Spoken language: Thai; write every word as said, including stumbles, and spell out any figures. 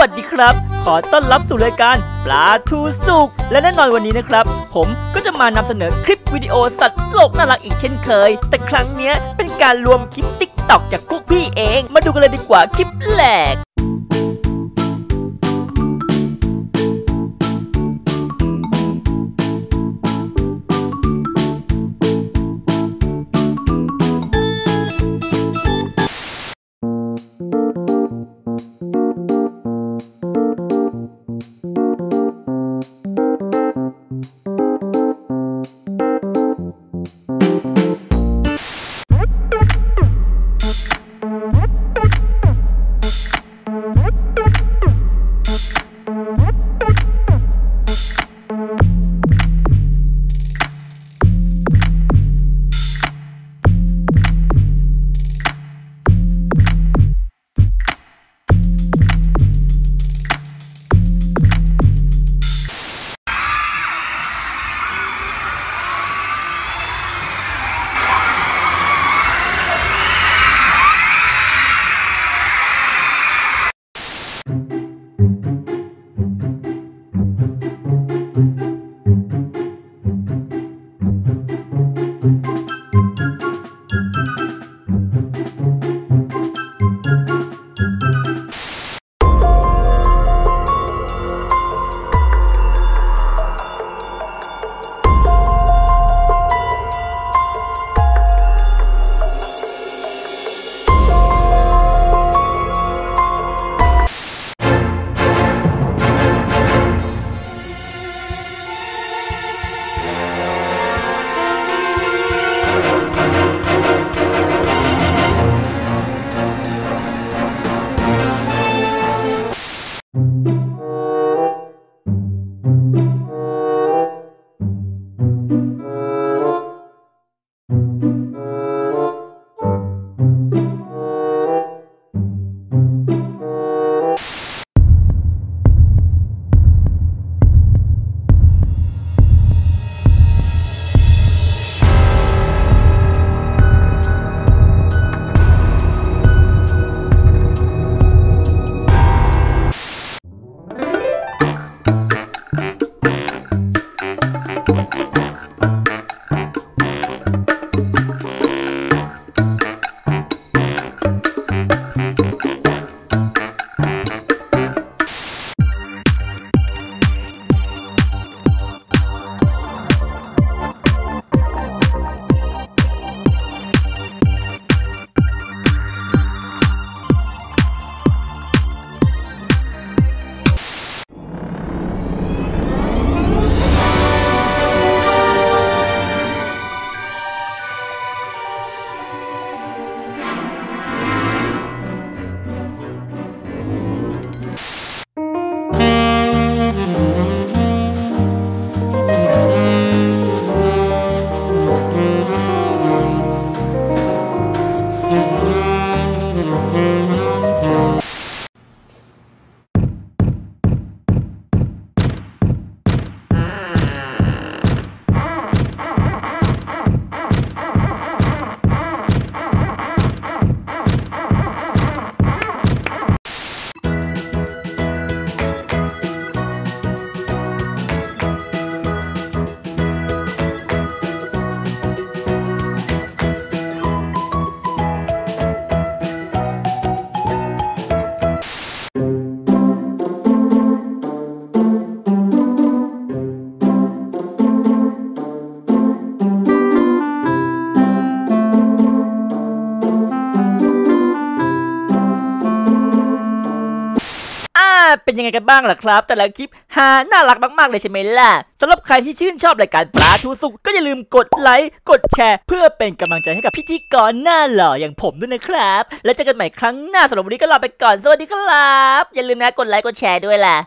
วัสดีครับขอต้อนรับสู่รายการปลาทูสุกและแน่นอนวันนี้นะครับผมก็จะมานำเสนอคลิปวิดีโอสัตว์โลกน่ารักอีกเช่นเคยแต่ครั้งนี้เป็นการรวมคลิปติ๊กต็อกจากพวกพี่เองมาดูกันเลยดีกว่าคลิปแรกเป็นยังไงกันบ้างล่ะครับแต่ละคลิปหาน่ารักมากๆเลยใช่ไหมล่ะสำหรับใครที่ชื่นชอบรายการปลาทูสุกก็อย่าลืมกดไลค์กดแชร์เพื่อเป็นกำลังใจให้กับพิธีกรหน้าหล่ออย่างผมด้วยนะครับและเจอกันใหม่ครั้งหน้าสำหรับวันนี้ก็ลาไปก่อนสวัสดีครับอย่าลืมนะกดไลค์กดแชร์ด้วยล่ะ